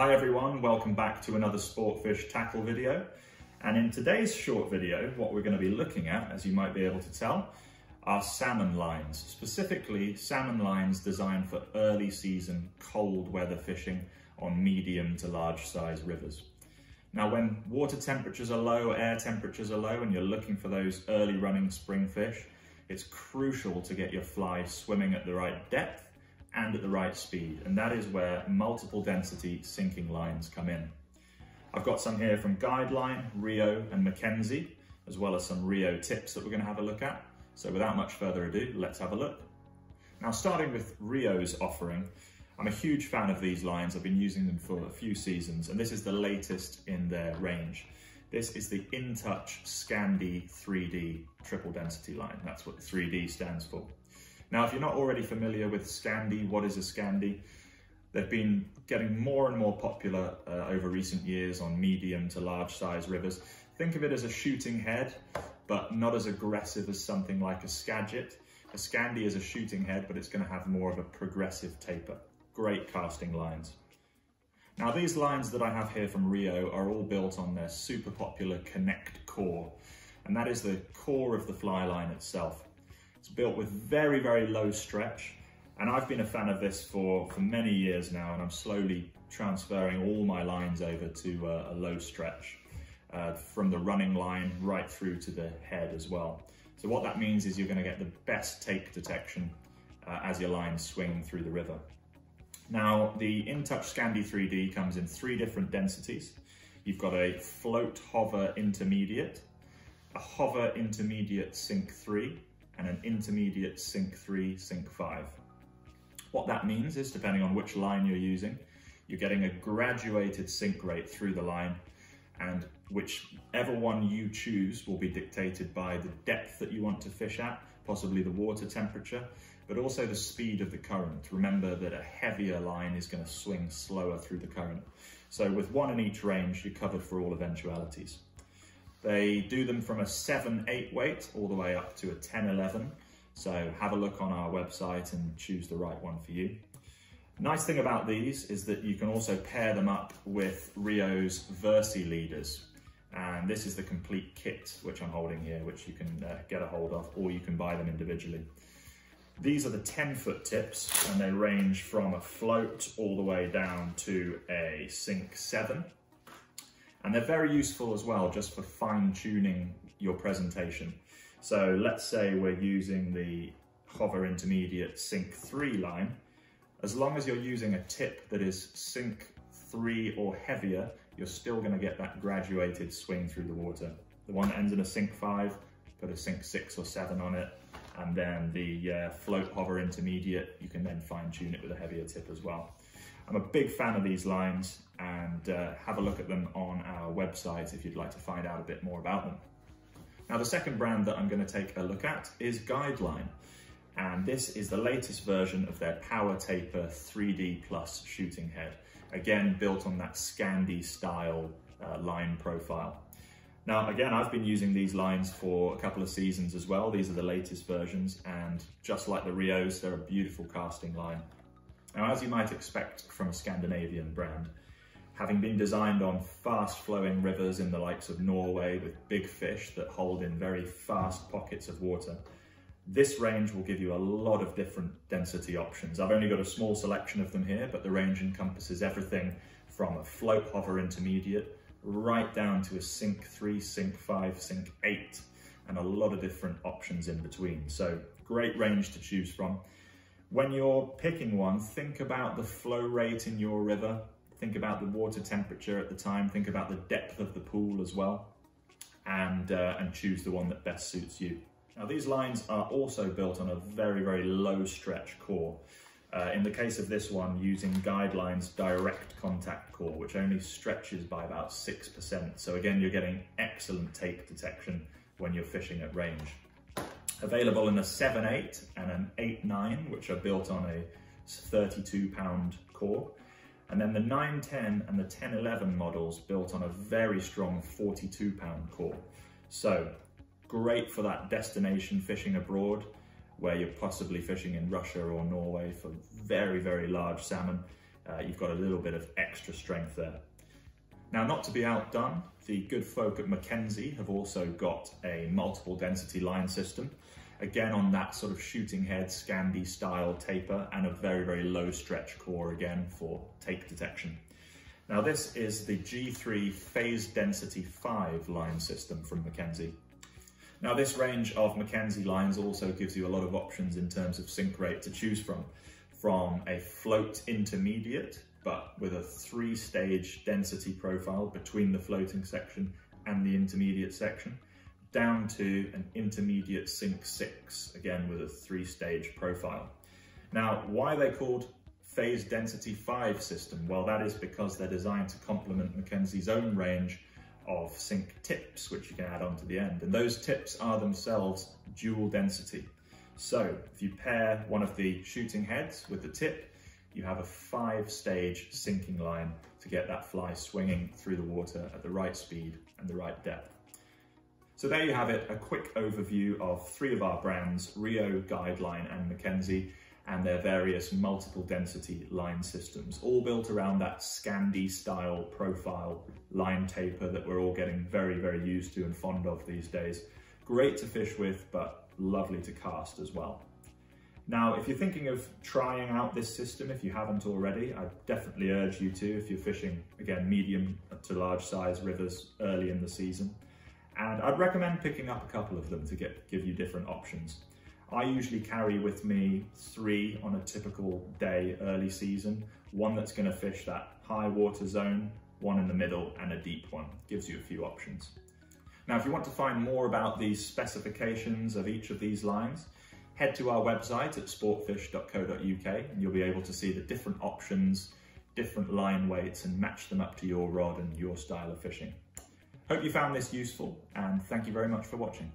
Hi everyone, welcome back to another Sportfish Tackle video. And in today's short video, what we're going to be looking at, as you might be able to tell, are salmon lines. Specifically, salmon lines designed for early season cold weather fishing on medium to large size rivers. Now when water temperatures are low, air temperatures are low, and you're looking for those early running spring fish, it's crucial to get your fly swimming at the right depth and at the right speed, and that is where multiple density sinking lines come in. I've got some here from Guideline, Rio and McKenzie, as well as some Rio tips that we're going to have a look at. So without much further ado, let's have a look. Now starting with Rio's offering, I'm a huge fan of these lines. I've been using them for a few seasons, and this is the latest in their range. This is the InTouch Scandi 3D triple density line. That's what the 3D stands for. Now, if you're not already familiar with Scandi, what is a Scandi? They've been getting more and more popular over recent years on medium to large size rivers. Think of it as a shooting head, but not as aggressive as something like a Skagit. A Scandi is a shooting head, but it's gonna have more of a progressive taper. Great casting lines. Now, these lines that I have here from Rio are all built on their super popular Connect Core, and that is the core of the fly line itself. It's built with very, very low stretch, and I've been a fan of this for many years now, and I'm slowly transferring all my lines over to a low stretch from the running line right through to the head as well. So what that means is you're going to get the best take detection as your lines swing through the river. Now, the InTouch Scandi 3D comes in three different densities. You've got a float hover intermediate, a hover intermediate sink 3, and an intermediate sink 3, sink 5. What that means is, depending on which line you're using, you're getting a graduated sink rate through the line, and whichever one you choose will be dictated by the depth that you want to fish at, possibly the water temperature, but also the speed of the current. Remember that a heavier line is going to swing slower through the current. So with one in each range, you're covered for all eventualities. They do them from a 7-8 weight all the way up to a 10-11. So have a look on our website and choose the right one for you. Nice thing about these is that you can also pair them up with Rio's Versi leaders. And this is the complete kit, which I'm holding here, which you can get a hold of, or you can buy them individually. These are the 10-foot tips, and they range from a float all the way down to a sink 7. And they're very useful as well, just for fine-tuning your presentation. So let's say we're using the hover intermediate sink 3 line. As long as you're using a tip that is sink 3 or heavier, you're still gonna get that graduated swing through the water. The one that ends in a sink 5, put a sink 6 or 7 on it, and then the float hover intermediate, you can then fine-tune it with a heavier tip as well. I'm a big fan of these lines, and have a look at them on our website if you'd like to find out a bit more about them. Now, the second brand that I'm going to take a look at is Guideline, and this is the latest version of their Power Taper 3D Plus shooting head, again built on that Scandi style line profile. Now, again, I've been using these lines for a couple of seasons as well. These are the latest versions, and just like the Rios, they're a beautiful casting line. Now, as you might expect from a Scandinavian brand, having been designed on fast-flowing rivers in the likes of Norway with big fish that hold in very fast pockets of water, this range will give you a lot of different density options. I've only got a small selection of them here, but the range encompasses everything from a float hover intermediate right down to a sink 3, sink 5, sink 8, and a lot of different options in between. So great range to choose from. When you're picking one, think about the flow rate in your river, think about the water temperature at the time, think about the depth of the pool as well, and choose the one that best suits you. Now, these lines are also built on a very, very low stretch core. In the case of this one, using Guideline's direct contact core, which only stretches by about 6%. So again, you're getting excellent take detection when you're fishing at range. Available in a 7-8 and an 8-9, which are built on a 32-pound core. And then the 9-10 and the 10-11 models built on a very strong 42-pound core. So great for that destination fishing abroad, where you're possibly fishing in Russia or Norway for very, very large salmon. you've got a little bit of extra strength there. Now, not to be outdone, the good folk at McKenzie have also got a multiple density line system, again on that sort of shooting head Scandi style taper, and a very, very low stretch core again for tape detection. Now, this is the G3 Phase Density 5 line system from McKenzie. Now, this range of McKenzie lines also gives you a lot of options in terms of sink rate to choose from a float intermediate, but with a 3-stage density profile between the floating section and the intermediate section, down to an intermediate sink 6, again with a 3-stage profile. Now, why are they called Phase Density 5 system? Well, that is because they're designed to complement McKenzie's own range of sink tips, which you can add on to the end. And those tips are themselves dual density. So if you pair one of the shooting heads with the tip, you have a 5-stage sinking line to get that fly swinging through the water at the right speed and the right depth. So there you have it, a quick overview of 3 of our brands, Rio, Guideline and McKenzie, and their various multiple density line systems, all built around that Scandi style profile line taper that we're all getting very, very used to and fond of these days. Great to fish with, but lovely to cast as well. Now, if you're thinking of trying out this system, if you haven't already, I definitely urge you to, if you're fishing, again, medium to large size rivers early in the season. And I'd recommend picking up a couple of them to give you different options. I usually carry with me 3 on a typical day early season, one that's going to fish that high water zone, one in the middle, and a deep one. Gives you a few options. Now, if you want to find more about the specifications of each of these lines, head to our website at sportfish.co.uk and you'll be able to see the different options, different line weights, and match them up to your rod and your style of fishing. Hope you found this useful, and thank you very much for watching.